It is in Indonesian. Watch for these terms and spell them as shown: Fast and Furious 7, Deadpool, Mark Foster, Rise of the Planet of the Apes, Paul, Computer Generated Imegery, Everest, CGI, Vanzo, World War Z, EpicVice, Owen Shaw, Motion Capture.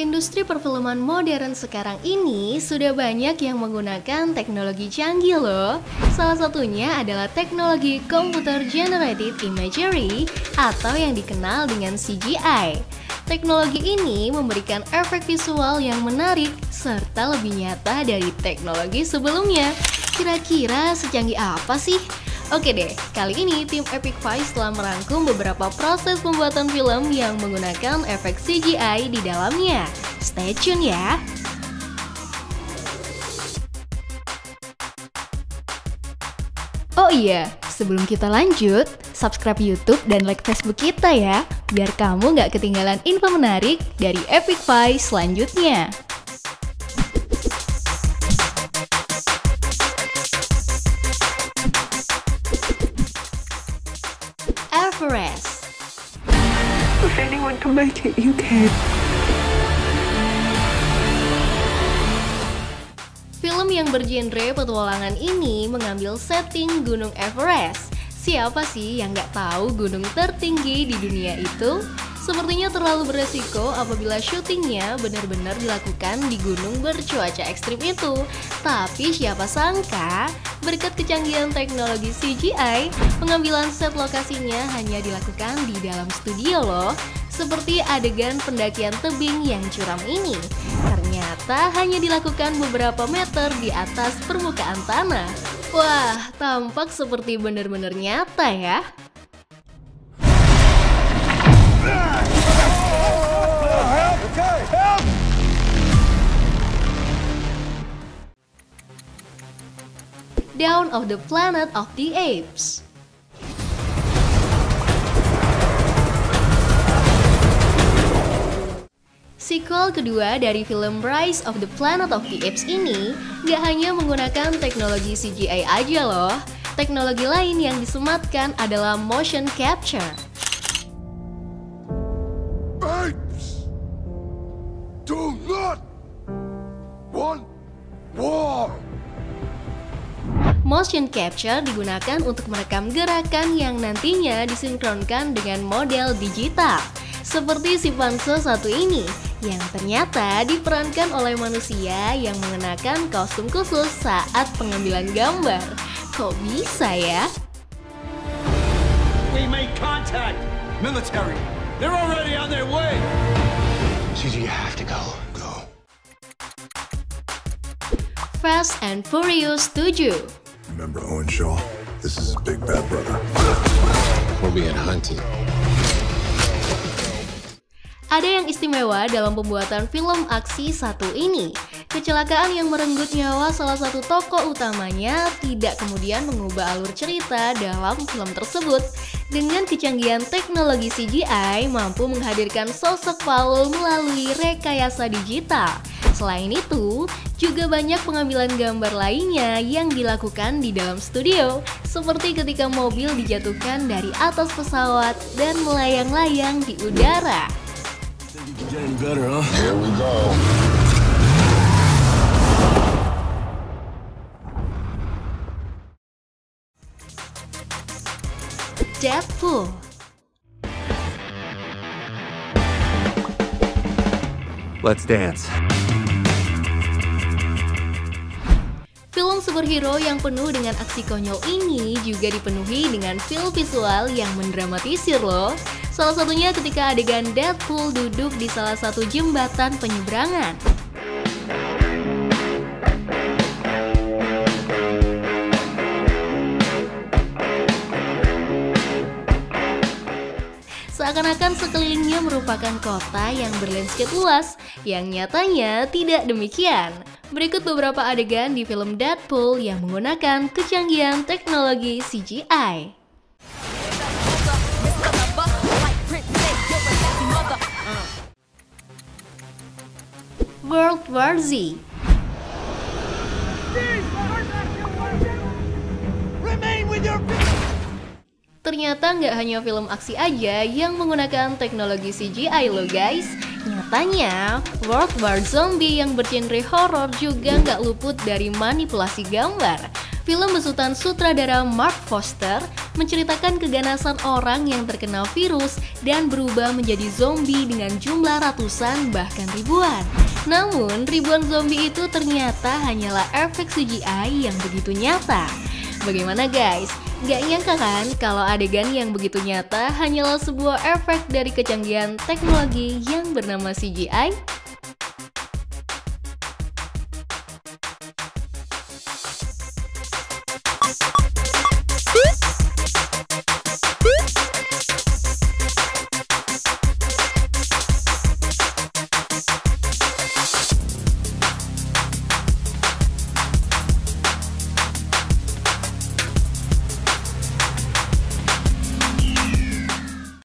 Industri perfilman modern sekarang ini sudah banyak yang menggunakan teknologi canggih loh. Salah satunya adalah teknologi Computer Generated Imagery atau yang dikenal dengan CGI. Teknologi ini memberikan efek visual yang menarik serta lebih nyata dari teknologi sebelumnya. Kira-kira secanggih apa sih? Oke deh, kali ini tim EpicVice telah merangkum beberapa proses pembuatan film yang menggunakan efek CGI di dalamnya. Stay tune ya! Oh iya, sebelum kita lanjut, subscribe YouTube dan like Facebook kita ya, biar kamu nggak ketinggalan info menarik dari EpicVice selanjutnya. If anyone can make it, you can. Film yang bergenre petualangan ini mengambil setting Gunung Everest. Siapa sih yang nggak tahu gunung tertinggi di dunia itu? Sepertinya terlalu beresiko apabila syutingnya benar-benar dilakukan di gunung bercuaca ekstrim itu. Tapi siapa sangka, berkat kecanggihan teknologi CGI, pengambilan set lokasinya hanya dilakukan di dalam studio loh. Seperti adegan pendakian tebing yang curam ini, ternyata hanya dilakukan beberapa meter di atas permukaan tanah. Wah, tampak seperti benar-benar nyata ya. Dawn of the Planet of the Apes. Sequel kedua dari film Rise of the Planet of the Apes ini gak hanya menggunakan teknologi CGI aja loh. Teknologi lain yang disematkan adalah motion capture. Apes do not want war. Motion capture digunakan untuk merekam gerakan yang nantinya disinkronkan dengan model digital. Seperti si Vanzo satu ini, yang ternyata diperankan oleh manusia yang mengenakan kostum khusus saat pengambilan gambar. Kok bisa ya? We made contact. Military. They're already on their way. CG, you have to go. Go. Fast and Furious 7. Remember Owen Shaw? This is his big bad brother. We're being hunted. Ada yang istimewa dalam pembuatan film aksi satu ini. Kecelakaan yang merenggut nyawa salah satu tokoh utamanya tidak kemudian mengubah alur cerita dalam film tersebut. Dengan kecanggihan teknologi CGI mampu menghadirkan sosok Paul melalui rekayasa digital. Selain itu, juga banyak pengambilan gambar lainnya yang dilakukan di dalam studio, seperti ketika mobil dijatuhkan dari atas pesawat dan melayang-layang di udara. Deadpool. Let's dance. Film superhero yang penuh dengan aksi konyol ini juga dipenuhi dengan film visual yang mendramatisir loh. Salah satunya ketika adegan Deadpool duduk di salah satu jembatan penyeberangan. Seakan-akan sekelilingnya merupakan kota yang berlandscape luas, yang nyatanya tidak demikian. Berikut beberapa adegan di film Deadpool yang menggunakan kecanggihan teknologi CGI. World War Z. Ternyata nggak hanya film aksi aja yang menggunakan teknologi CGI loh guys. Nyatanya, World War Zombie yang bergenre horor juga nggak luput dari manipulasi gambar. Film besutan sutradara Mark Foster menceritakan keganasan orang yang terkena virus dan berubah menjadi zombie dengan jumlah ratusan bahkan ribuan. Namun, ribuan zombie itu ternyata hanyalah efek CGI yang begitu nyata. Bagaimana guys? Gak nyangka kan kalau adegan yang begitu nyata hanyalah sebuah efek dari kecanggihan teknologi yang bernama CGI?